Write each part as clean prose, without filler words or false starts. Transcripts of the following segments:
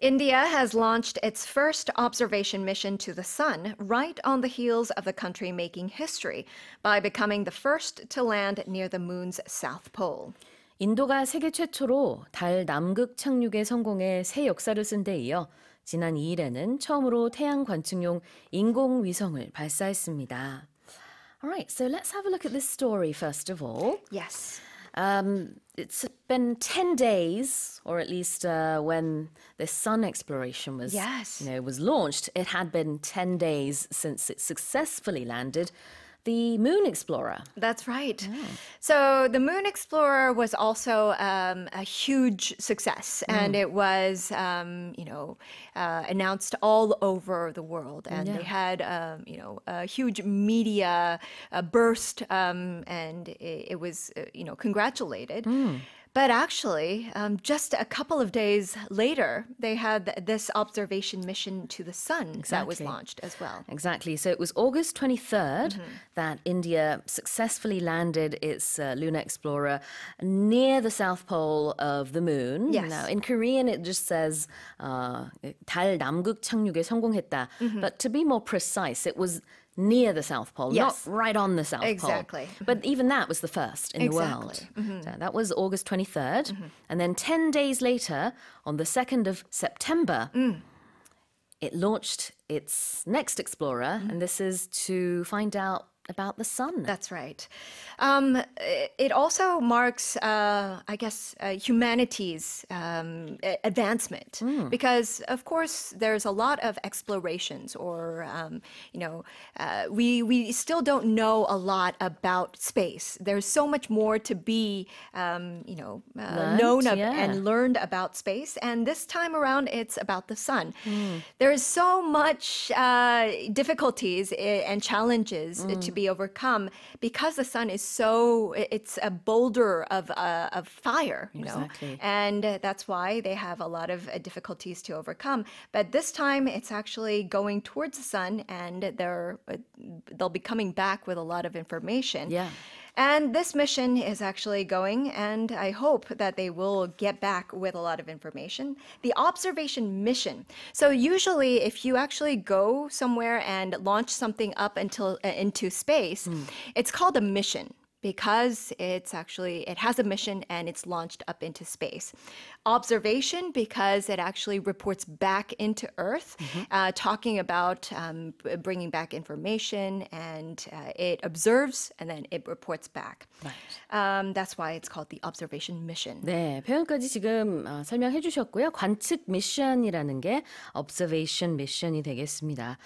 India has launched its first observation mission to the sun right on the heels of the country making history by becoming the first to land near the moon's South Pole. 인도가 세계 최초로 달 남극 착륙에 성공해 새 역사를 쓴 데 이어 지난 2일에는 처음으로 태양 관측용 인공위성을 발사했습니다. All right, so let's have a look at this story first of all. Yes. It's been 10 days, or at least when the sun exploration was, was launched, it had been 10 days since it successfully landed the Moon Explorer. That's right. Yeah. So the Moon Explorer was also a huge success, and it was, announced all over the world, and they had, a huge media burst, and it was, congratulated. But actually, just a couple of days later, they had this observation mission to the sun that was launched as well. Exactly. So it was August 23rd that India successfully landed its lunar explorer near the South Pole of the moon. Yes. Now, in Korean, it just says, 달 남극 착륙에 성공했다. But to be more precise, it was near the South Pole, not right on the South Pole. Exactly. But even that was the first in the world. So that was August 23rd. And then 10 days later, on the 2nd of September, it launched its next explorer. And this is to find out about the sun. That's right. It also marks, humanity's advancement, because, of course, there's a lot of explorations, or we still don't know a lot about space. There's so much more to be, known and learned about space. And this time around, it's about the sun. There is so much difficulties and challenges to be overcome because the sun is it's a boulder of fire, you know, and that's why they have a lot of difficulties to overcome. But this time, it's actually going towards the sun, and they'll be coming back with a lot of information. Yeah. And this mission is actually going, and I hope that they will get back with a lot of information. The observation mission. So usually, if you actually go somewhere and launch something up into space, it's called a mission, because it has a mission and it's launched up into space. Observation, because it actually reports back into Earth, talking about bringing back information, and it observes and then it reports back. Right. That's why it's called the observation mission. 네, 표현까지 지금 설명해 주셨고요. 관측 미션이라는 게 observation mission이 되겠습니다.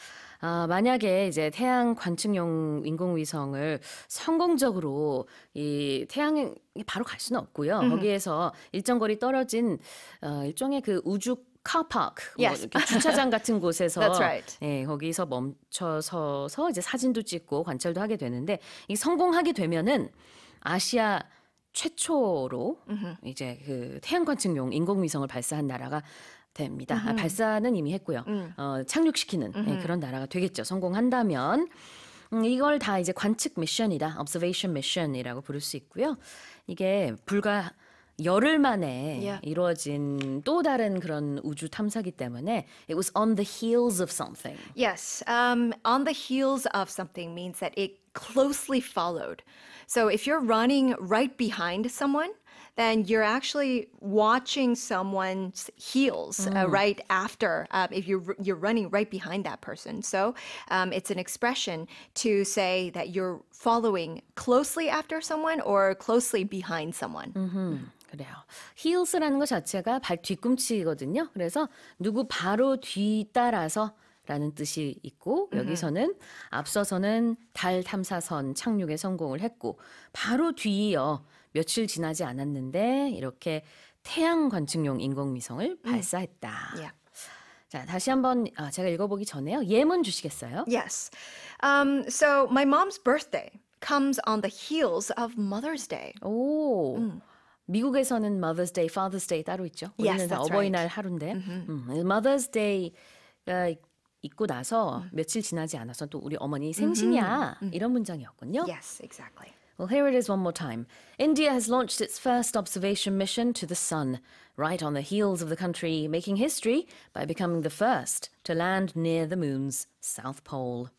만약에 이제 태양 관측용 인공위성을 성공적으로 이 태양에 바로 갈 수는 없고요. 거기에서 일정 거리 떨어진 일종의 그 우주 카파크, 뭐 주차장 같은 곳에서 거기서 멈춰서서 이제 사진도 찍고 관찰도 하게 되는데, 이 성공하게 되면은 아시아 최초로 이제 그 태양 관측용 인공위성을 발사한 나라가 됩니다. 발사는 이미 했고요. 착륙시키는 그런 나라가 되겠죠. 성공한다면. 이걸 다 이제 관측 미션이다, observation mission이라고 부를 수 있고요. 이게 불과 열흘 만에 이루어진 또 다른 그런 우주 탐사기 때문에 it was on the heels of something. Yes, on the heels of something means that it closely followed. So if you're running right behind someone, then you're actually watching someone's heels right after, if you're running right behind that person. So it's an expression to say that you're following closely after someone or closely behind someone. 그래요. Heels라는 것 자체가 발 뒤꿈치거든요. 그래서 누구 바로 뒤따라서 라는 뜻이 있고, 여기서는 앞서서는 달 탐사선 착륙에 성공을 했고, 바로 뒤이어 며칠 지나지 않았는데 이렇게 태양 관측용 인공위성을 발사했다. 자, 다시 한번 제가 읽어보기 전에요. 예문 주시겠어요? Yes. So my mom's birthday comes on the heels of Mother's Day. 오. 미국에서는 Mother's Day, Father's Day 따로 있죠. 우리는 다 어버이날 하루인데. Mother's Day 있고 나서 며칠 지나지 않아서 또 우리 어머니 생신이야. 이런 문장이었군요. Yes, exactly. Well, here it is one more time. India has launched its first observation mission to the sun, right on the heels of the country making history by becoming the first to land near the moon's South Pole.